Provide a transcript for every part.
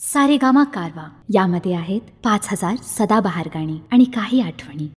सारेगामा कारवा यामध्ये आहेत 5000 सदाबहार गाणी आणि काही आठवणी।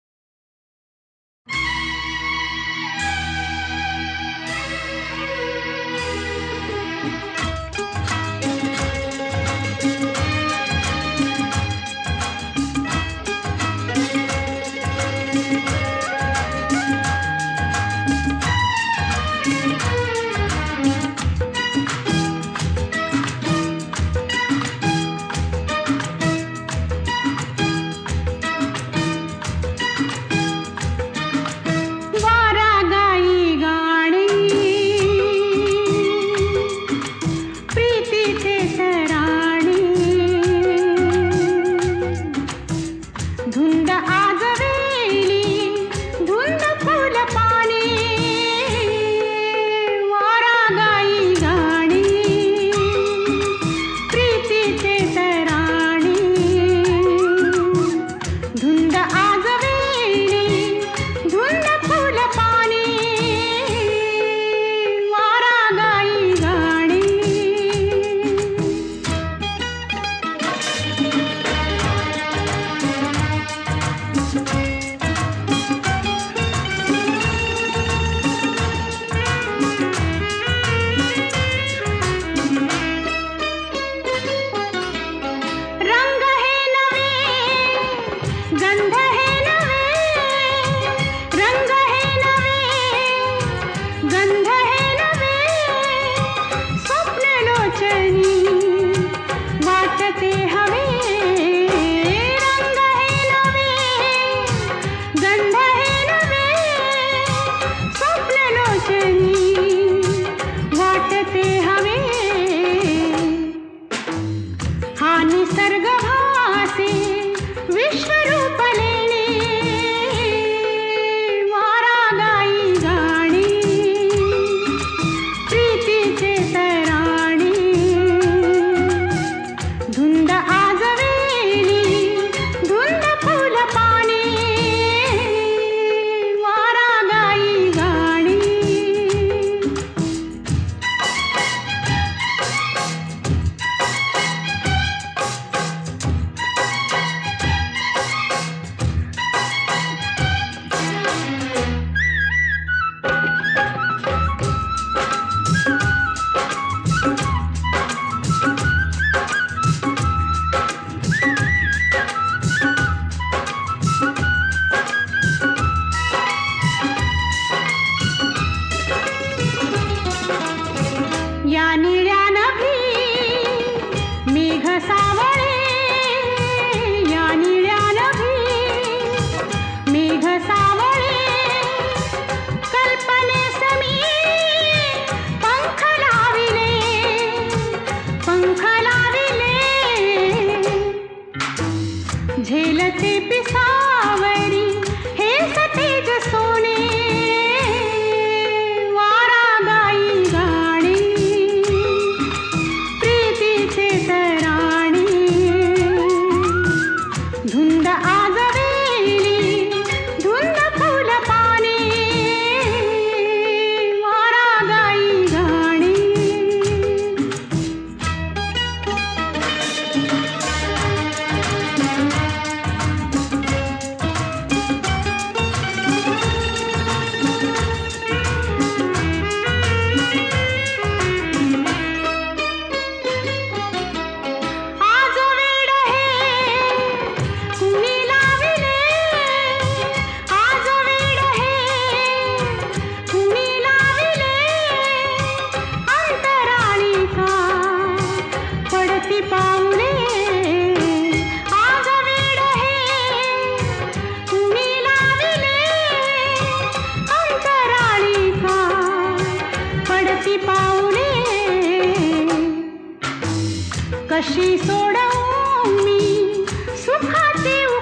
कशी सोडवू मी सुखाचे